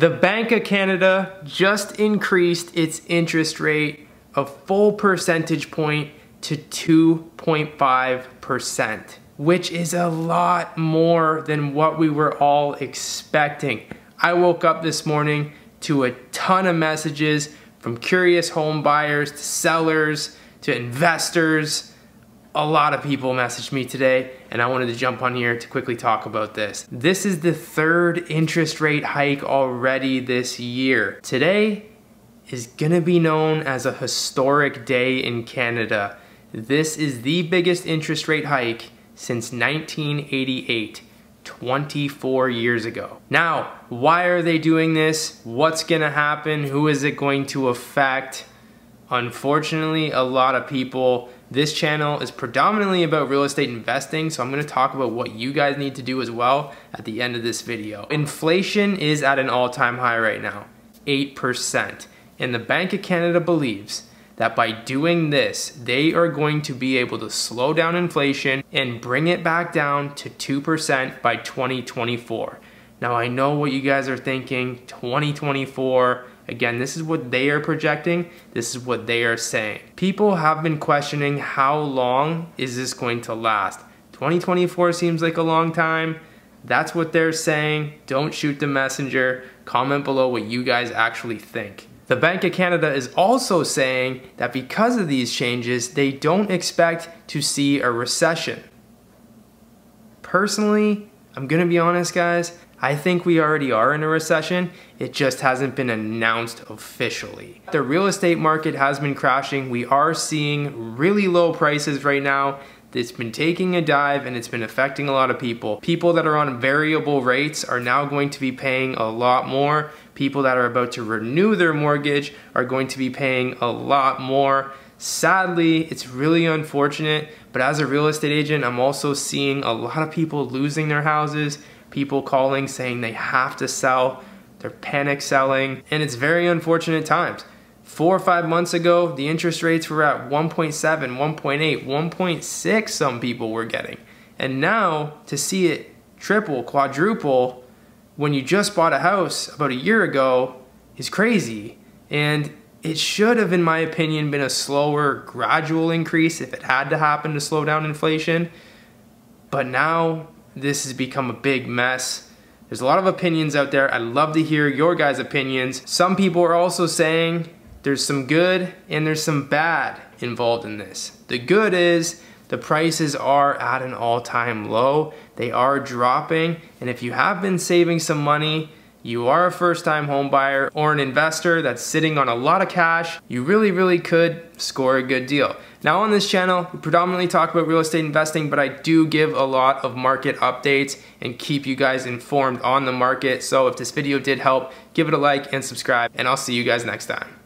The Bank of Canada just increased its interest rate a full percentage point to 2.5%, which is a lot more than what we were all expecting. I woke up this morning to a ton of messages from curious home buyers to sellers to investors. A lot of people messaged me today, and I wanted to jump on here to quickly talk about this. This is the third interest rate hike already this year. Today is gonna be known as a historic day in Canada. This is the biggest interest rate hike since 1988, 24 years ago. Now, why are they doing this? What's gonna happen? Who is it going to affect? Unfortunately, a lot of people. This channel is predominantly about real estate investing, so I'm gonna talk about what you guys need to do as well at the end of this video. Inflation is at an all-time high right now, 8%. And the Bank of Canada believes that by doing this, they are going to be able to slow down inflation and bring it back down to 2% by 2024. Now, I know what you guys are thinking, 2024. Again, this is what they are projecting. This is what they are saying. People have been questioning how long is this going to last. 2024 seems like a long time. That's what they're saying. Don't shoot the messenger. Comment below what you guys actually think. The Bank of Canada is also saying that because of these changes, they don't expect to see a recession. Personally, I'm gonna be honest, guys, I think we already are in a recession. It just hasn't been announced officially. The real estate market has been crashing. We are seeing really low prices right now. It's been taking a dive and it's been affecting a lot of people. People that are on variable rates are now going to be paying a lot more. People that are about to renew their mortgage are going to be paying a lot more. Sadly, it's really unfortunate, but as a real estate agent, I'm also seeing a lot of people losing their houses. People calling saying they have to sell, they're panic selling, and it's very unfortunate times. 4 or 5 months ago, the interest rates were at 1.7, 1.8, 1.6 some people were getting. And now to see it triple, quadruple, when you just bought a house about a year ago is crazy. And it should have, in my opinion, been a slower, gradual increase if it had to happen to slow down inflation. But now, this has become a big mess. There's a lot of opinions out there. I'd love to hear your guys' opinions. Some people are also saying there's some good and there's some bad involved in this. The good is the prices are at an all-time low. They are dropping. And if you have been saving some money, you are a first-time home buyer or an investor that's sitting on a lot of cash, you really could score a good deal. Now on this channel, we predominantly talk about real estate investing, but I do give a lot of market updates and keep you guys informed on the market. So if this video did help, give it a like and subscribe, and I'll see you guys next time.